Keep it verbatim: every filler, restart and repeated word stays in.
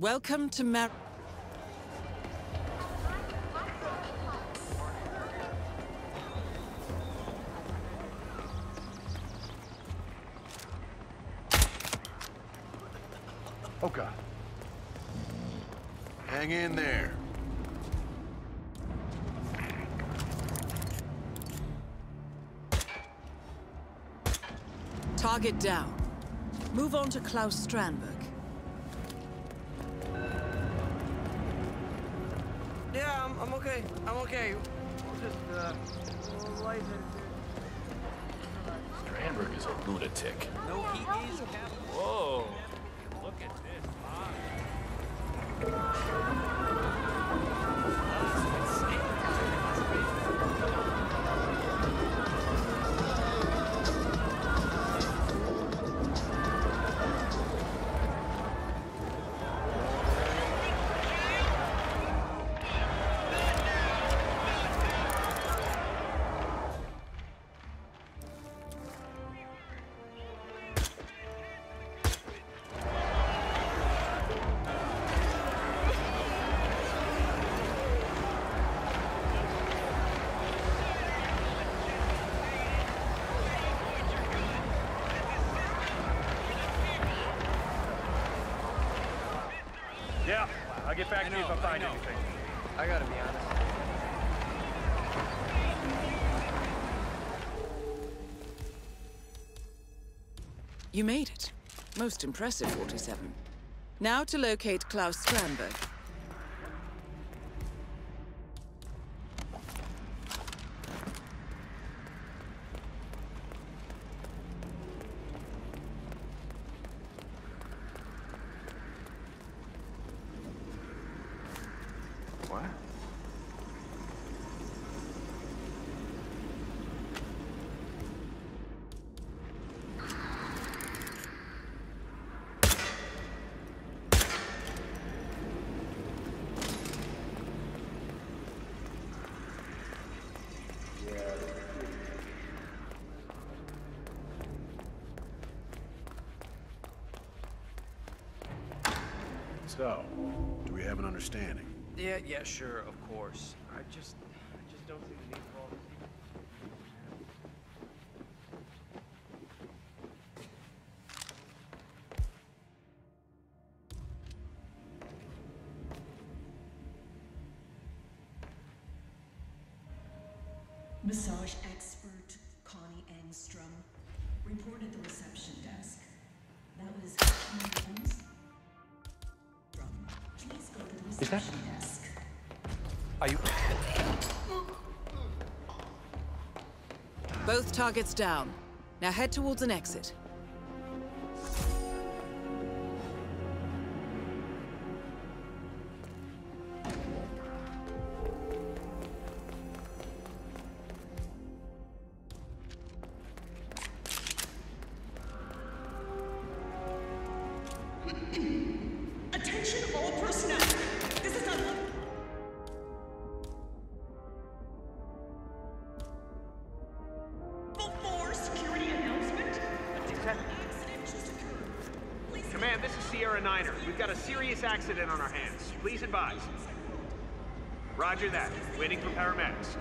Welcome to Mar... Oka. Hang in there. Target down. Move on to Claus Strandberg. Yeah, I'm, I'm okay. I'm okay. We'll just, uh, light it. Strandberg is a lunatic. No, he is. Whoa. Look at this. Yeah, I'll get back to you if I find anything. I gotta be honest. You made it. Most impressive, forty-seven. Now to locate Klaus Strandberg. What? So, do we have an understanding? Yeah, yeah, sure, of course. I just, I just don't see the need for all this. Massage expert Connie Engstrom reported at the reception desk. That was Connie Engstrom. Please go to the reception desk. Are you... Both targets down. Now head towards an exit. Attention all personnel! This is not... Command, this is Sierra Niner. We've got a serious accident on our hands. Please advise. Roger that. Waiting for paramedics.